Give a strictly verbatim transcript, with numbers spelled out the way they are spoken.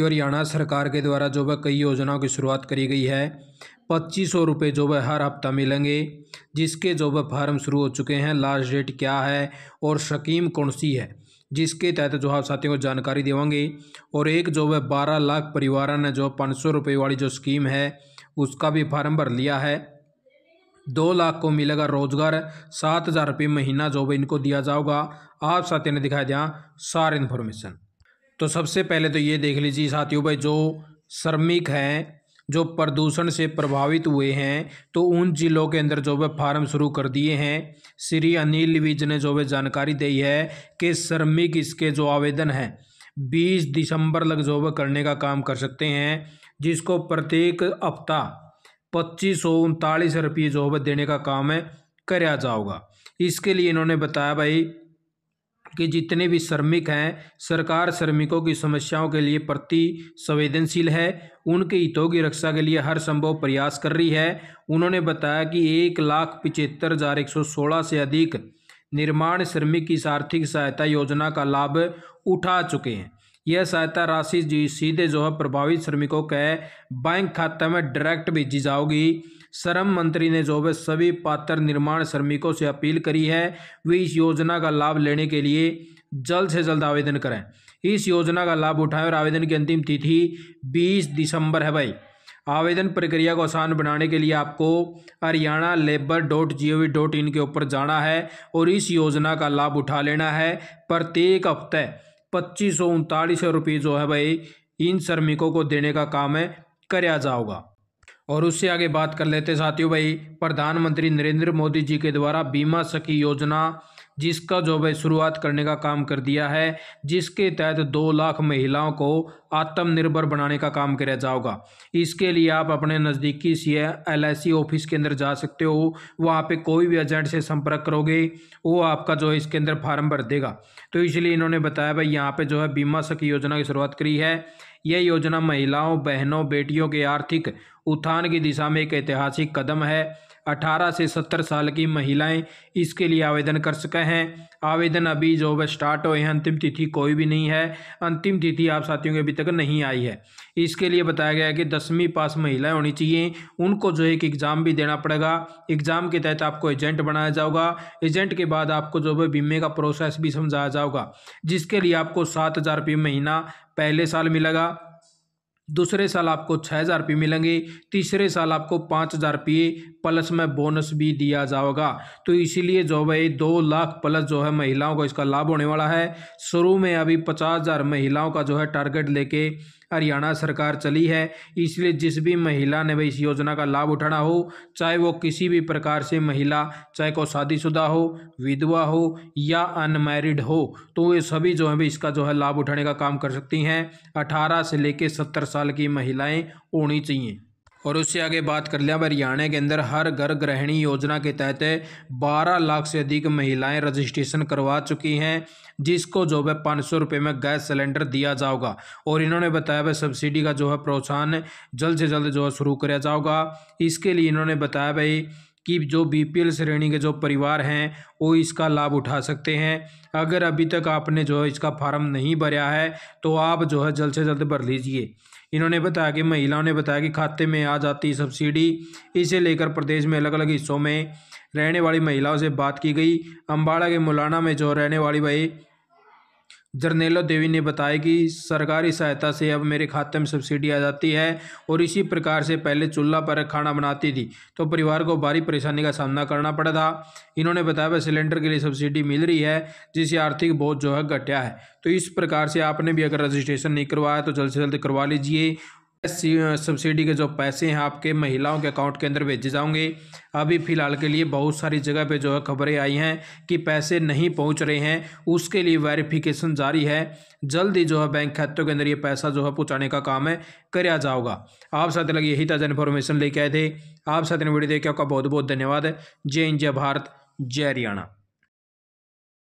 गुजरात और हरियाणा सरकार के द्वारा जो वह कई योजनाओं की शुरुआत करी गई है। पच्चीस सौ रुपये जो वह हर हफ्ता मिलेंगे, जिसके जो वह फार्म शुरू हो चुके हैं। लास्ट डेट क्या है और स्कीम कौन सी है, जिसके तहत जो हम हाँ साथियों को जानकारी देंगे। और एक जो वह बारह लाख परिवारों ने जो पाँच सौ रुपये वाली जो स्कीम है उसका भी फार्म भर लिया है। दो लाख को मिलेगा रोजगार, सात हज़ार रुपये महीना जो वह इनको दिया जाएगा। आप साथियों ने दिखाया जहाँ सारी इन्फॉर्मेशन। तो सबसे पहले तो ये देख लीजिए साथियों भाई, जो श्रमिक हैं जो प्रदूषण से प्रभावित हुए हैं तो उन जिलों के अंदर जो वे फार्म शुरू कर दिए हैं। श्री अनिल विज ने जो वे जानकारी दी है कि श्रमिक इसके जो आवेदन हैं बीस दिसंबर तक जो वे करने का काम कर सकते हैं, जिसको प्रत्येक हफ्ता पच्चीस सौ उनतालीस रुपये जो वे देने का काम है कराया जाओगा। इसके लिए इन्होंने बताया भाई कि जितने भी श्रमिक हैं, सरकार श्रमिकों की समस्याओं के लिए प्रति संवेदनशील है, उनके हितों की रक्षा के लिए हर संभव प्रयास कर रही है। उन्होंने बताया कि एक लाख पिचहत्तर हज़ार एक सौ सोलह से अधिक निर्माण श्रमिक इस आर्थिक सहायता योजना का लाभ उठा चुके हैं। यह सहायता राशि जी सीधे जो है प्रभावित श्रमिकों के बैंक खाता में डायरेक्ट भेजी जाओगी। श्रम मंत्री ने जो है सभी पात्र निर्माण श्रमिकों से अपील करी है वे इस योजना का लाभ लेने के लिए जल्द से जल्द आवेदन करें, इस योजना का लाभ उठाएं। और आवेदन की अंतिम तिथि बीस दिसंबर है भाई। आवेदन प्रक्रिया को आसान बनाने के लिए आपको Haryana labour dot G O V dot in के ऊपर जाना है और इस योजना का लाभ उठा लेना है। प्रत्येक हफ्ते पच्चीस सौ उनतालीस रुपये जो है भाई इन श्रमिकों को देने का काम है कराया जाओगा। और उससे आगे बात कर लेते साथियों भाई, प्रधानमंत्री नरेंद्र मोदी जी के द्वारा बीमा सखी योजना, जिसका जो भाई शुरुआत करने का काम कर दिया है, जिसके तहत दो लाख महिलाओं को आत्मनिर्भर बनाने का काम किया जाएगा। इसके लिए आप अपने नज़दीकी C L I C office के अंदर जा सकते हो, वहाँ पे कोई भी एजेंट से संपर्क करोगे वो आपका जो है इसके अंदर फार्म भर देगा। तो इसलिए इन्होंने बताया भाई यहाँ पे जो है बीमा सखी योजना की शुरुआत करी है। यह योजना महिलाओं, बहनों, बेटियों के आर्थिक उत्थान की दिशा में एक ऐतिहासिक कदम है। अठारह से सत्तर साल की महिलाएं इसके लिए आवेदन कर सके हैं। आवेदन अभी जो है स्टार्ट हुए हैं, अंतिम तिथि कोई भी नहीं है, अंतिम तिथि आप साथियों के अभी तक नहीं आई है। इसके लिए बताया गया है कि दसवीं पास महिलाएं होनी चाहिए, उनको जो है एक एग्ज़ाम भी देना पड़ेगा। एग्ज़ाम के तहत आपको एजेंट बनाया जाएगा। एजेंट के बाद आपको जो है बीमे का प्रोसेस भी समझाया जाएगा, जिसके लिए आपको सात हज़ार रुपये महीना पहले साल मिलेगा, दूसरे साल आपको छः हज़ार रुपये मिलेंगे, तीसरे साल आपको पाँच हज़ार रुपये प्लस में बोनस भी दिया जाएगा। तो इसीलिए जो है दो लाख प्लस जो है महिलाओं को इसका लाभ होने वाला है। शुरू में अभी पचास हज़ार महिलाओं का जो है टारगेट लेके हरियाणा सरकार चली है, इसलिए जिस भी महिला ने भाई इस योजना का लाभ उठाना हो, चाहे वो किसी भी प्रकार से महिला, चाहे को शादीशुदा हो, विधवा हो या अनमैरिड हो, तो वे सभी जो है भाई इसका जो है लाभ उठाने का काम कर सकती हैं। अठारह से लेकर सत्तर साल की महिलाएं होनी चाहिए। और उससे आगे बात कर लिया, हरियाणा के अंदर हर घर गृहणी योजना के तहत बारह लाख से अधिक महिलाएं रजिस्ट्रेशन करवा चुकी हैं, जिसको जो है पाँच सौ रुपये में गैस सिलेंडर दिया जाएगा। और इन्होंने बताया भाई सब्सिडी का जो है प्रोत्साहन जल्द से जल्द जो है शुरू किया जाएगा। इसके लिए इन्होंने बताया भाई कि जो बीपीएल श्रेणी के जो परिवार हैं वो इसका लाभ उठा सकते हैं। अगर अभी तक आपने जो है इसका फार्म नहीं भरा है तो आप जो है जल्द से जल्द भर लीजिए। इन्होंने बताया कि महिलाओं ने बताया कि खाते में आ जाती सब्सिडी, इसे लेकर प्रदेश में अलग अलग हिस्सों में रहने वाली महिलाओं से बात की गई। अम्बाड़ा के मुलाना में जो रहने वाली भाई जर्नेलो देवी ने बताया कि सरकारी सहायता से अब मेरे खाते में सब्सिडी आ जाती है और इसी प्रकार से पहले चूल्हा पर खाना बनाती थी तो परिवार को भारी परेशानी का सामना करना पड़ा था। इन्होंने बताया कि सिलेंडर के लिए सब्सिडी मिल रही है, जिससे आर्थिक बोझ जो है घटा है। तो इस प्रकार से आपने भी अगर रजिस्ट्रेशन नहीं करवाया तो जल्द से जल्द करवा लीजिए। सब्सिडी के जो पैसे हैं आपके महिलाओं के अकाउंट के अंदर भेजे जाएंगे। अभी फ़िलहाल के लिए बहुत सारी जगह पे जो है खबरें आई हैं कि पैसे नहीं पहुंच रहे हैं, उसके लिए वेरिफिकेशन जारी है। जल्द ही जो है बैंक खातों के अंदर ये पैसा जो है पहुंचाने का काम है कराया जाएगा। आप साथ लगे यही ताज़ा इन्फॉर्मेशन लेके आए थे। आप साथ वीडियो देख के आपका बहुत बहुत धन्यवाद। जय हिंद, जय भारत, जय हरियाणा।